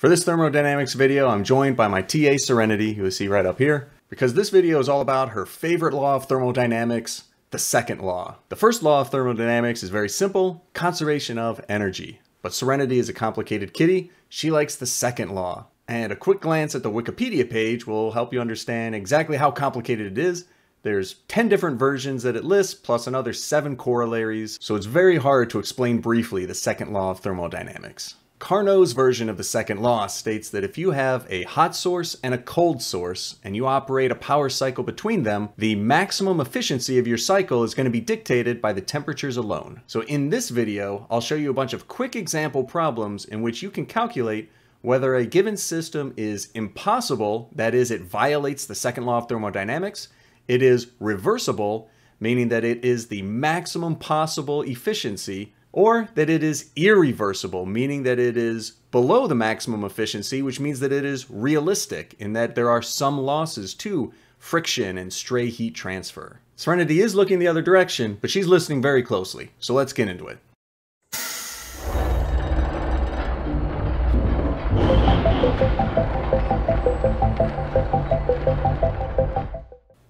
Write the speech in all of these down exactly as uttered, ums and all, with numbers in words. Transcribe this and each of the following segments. For this thermodynamics video, I'm joined by my T A Serenity, who you see right up here, because this video is all about her favorite law of thermodynamics, the second law. The first law of thermodynamics is very simple, conservation of energy. But Serenity is a complicated kitty. She likes the second law. And a quick glance at the Wikipedia page will help you understand exactly how complicated it is. There's ten different versions that it lists, plus another seven corollaries. So it's very hard to explain briefly the second law of thermodynamics. Carnot's version of the second law states that if you have a hot source and a cold source and you operate a power cycle between them, the maximum efficiency of your cycle is going to be dictated by the temperatures alone. So in this video, I'll show you a bunch of quick example problems in which you can calculate whether a given system is impossible, that is, it violates the second law of thermodynamics, it is reversible, meaning that it is the maximum possible efficiency, or that it is irreversible, meaning that it is below the maximum efficiency, which means that it is realistic in that there are some losses to friction and stray heat transfer. Serenity is looking the other direction, but she's listening very closely. So let's get into it.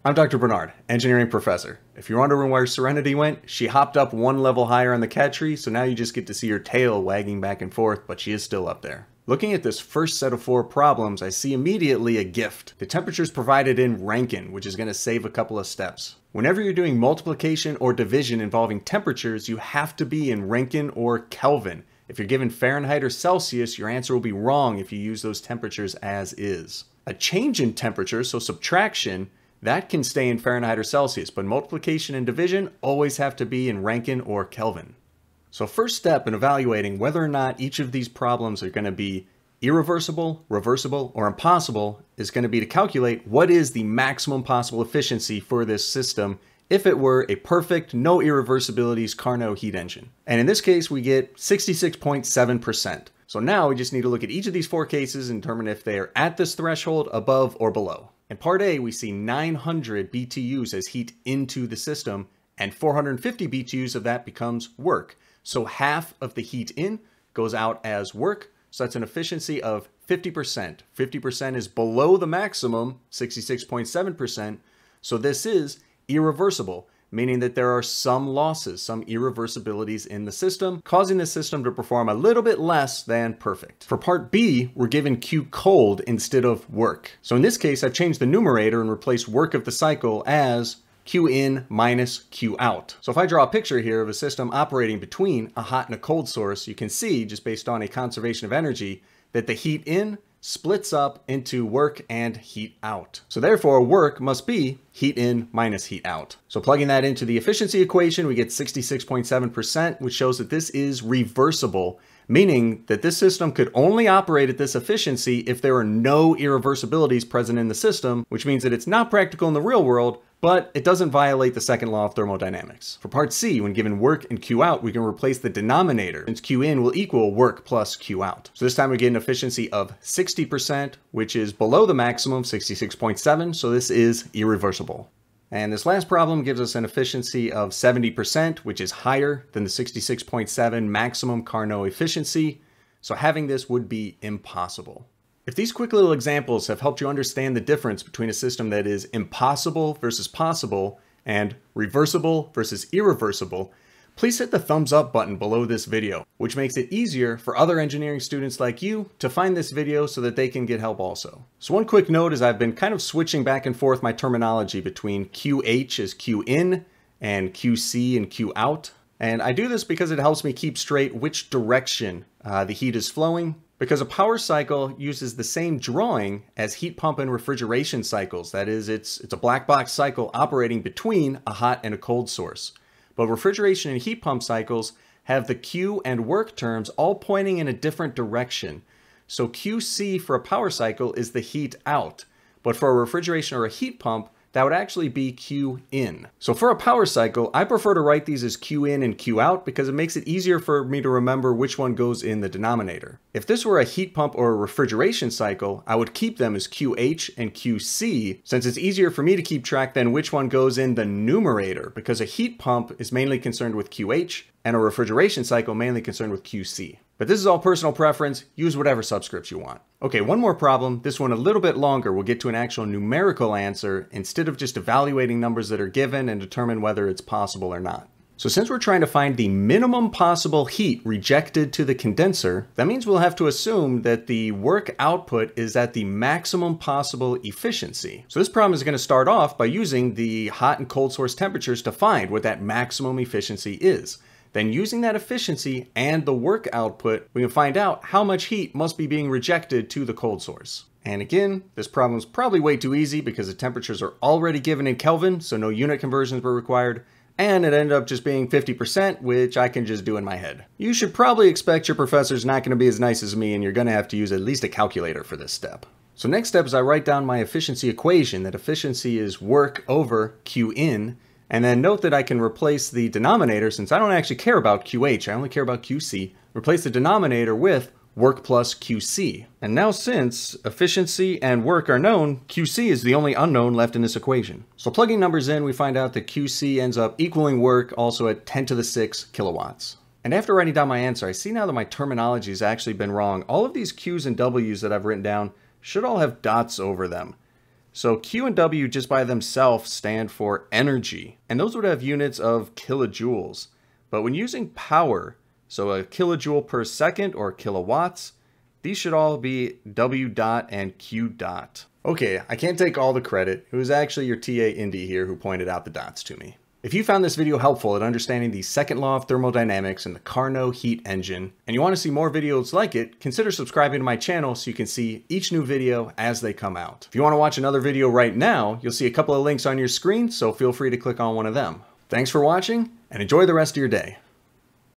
I'm Doctor Bernard, engineering professor. If you're wondering where Serenity went, she hopped up one level higher on the cat tree, so now you just get to see her tail wagging back and forth, but she is still up there. Looking at this first set of four problems, I see immediately a gift. The temperature is provided in Rankine, which is going to save a couple of steps. Whenever you're doing multiplication or division involving temperatures, you have to be in Rankine or Kelvin. If you're given Fahrenheit or Celsius, your answer will be wrong if you use those temperatures as is. A change in temperature, so subtraction, that can stay in Fahrenheit or Celsius, but multiplication and division always have to be in Rankine or Kelvin. So first step in evaluating whether or not each of these problems are going to be irreversible, reversible, or impossible is going to be to calculate what is the maximum possible efficiency for this system if it were a perfect, no irreversibilities Carnot heat engine. And in this case, we get sixty-six point seven percent. So now we just need to look at each of these four cases and determine if they are at this threshold, above, or below. In part A, we see nine hundred B T Us as heat into the system, and four hundred fifty B T Us of that becomes work. So half of the heat in goes out as work. So that's an efficiency of fifty percent. fifty percent is below the maximum, sixty-six point seven percent. So this is irreversible, meaning that there are some losses, some irreversibilities in the system, causing the system to perform a little bit less than perfect. For part B, we're given Q cold instead of work. So in this case, I've changed the numerator and replaced work of the cycle as Q in minus Q out. So if I draw a picture here of a system operating between a hot and a cold source, you can see just based on a conservation of energy that the heat in splits up into work and heat out. So therefore work must be heat in minus heat out. So plugging that into the efficiency equation, we get sixty-six point seven percent, which shows that this is reversible, meaning that this system could only operate at this efficiency if there are no irreversibilities present in the system, which means that it's not practical in the real world, but it doesn't violate the second law of thermodynamics. For part C, when given work and Q out, we can replace the denominator, since Q in will equal work plus Q out. So this time we get an efficiency of sixty percent, which is below the maximum, sixty-six point seven, so this is irreversible. And this last problem gives us an efficiency of seventy percent, which is higher than the sixty-six point seven maximum Carnot efficiency, so having this would be impossible. If these quick little examples have helped you understand the difference between a system that is impossible versus possible and reversible versus irreversible, please hit the thumbs up button below this video, which makes it easier for other engineering students like you to find this video so that they can get help also. So one quick note is I've been kind of switching back and forth my terminology between Q H as Q in and Q C and Q out. And I do this because it helps me keep straight which direction uh, the heat is flowing, because a power cycle uses the same drawing as heat pump and refrigeration cycles. That is, it's, it's a black box cycle operating between a hot and a cold source. But refrigeration and heat pump cycles have the Q and work terms all pointing in a different direction. So Q C for a power cycle is the heat out, but for a refrigeration or a heat pump, that would actually be Q in. So for a power cycle, I prefer to write these as Q in and Q out because it makes it easier for me to remember which one goes in the denominator. If this were a heat pump or a refrigeration cycle, I would keep them as Q H and Q C since it's easier for me to keep track than which one goes in the numerator, because a heat pump is mainly concerned with Q H and a refrigeration cycle mainly concerned with Q C. But this is all personal preference. Use whatever subscripts you want. Okay, one more problem. This one a little bit longer. We'll get to an actual numerical answer instead of just evaluating numbers that are given and determine whether it's possible or not. So since we're trying to find the minimum possible heat rejected to the condenser, that means we'll have to assume that the work output is at the maximum possible efficiency. So this problem is going to start off by using the hot and cold source temperatures to find what that maximum efficiency is. Then using that efficiency and the work output, we can find out how much heat must be being rejected to the cold source. And again, this problem is probably way too easy because the temperatures are already given in Kelvin, so no unit conversions were required. And it ended up just being fifty percent, which I can just do in my head. You should probably expect your professor's not going to be as nice as me, and you're going to have to use at least a calculator for this step. So next step is I write down my efficiency equation. That efficiency is work over Q in. And then note that I can replace the denominator, since I don't actually care about Q H, I only care about Q C. Replace the denominator with work plus Q C. And now since efficiency and work are known, Q C is the only unknown left in this equation. So plugging numbers in, we find out that Q C ends up equaling work, also at ten to the six kilowatts. And after writing down my answer, I see now that my terminology has actually been wrong. All of these Q's and W's that I've written down should all have dots over them. So Q and W just by themselves stand for energy, and those would have units of kilojoules. But when using power, so a kilojoule per second or kilowatts, these should all be W dot and Q dot. Okay, I can't take all the credit. It was actually your T A Indy here who pointed out the dots to me. If you found this video helpful at understanding the second law of thermodynamics and the Carnot heat engine, and you want to see more videos like it, consider subscribing to my channel so you can see each new video as they come out. If you want to watch another video right now, you'll see a couple of links on your screen, so feel free to click on one of them. Thanks for watching, and enjoy the rest of your day.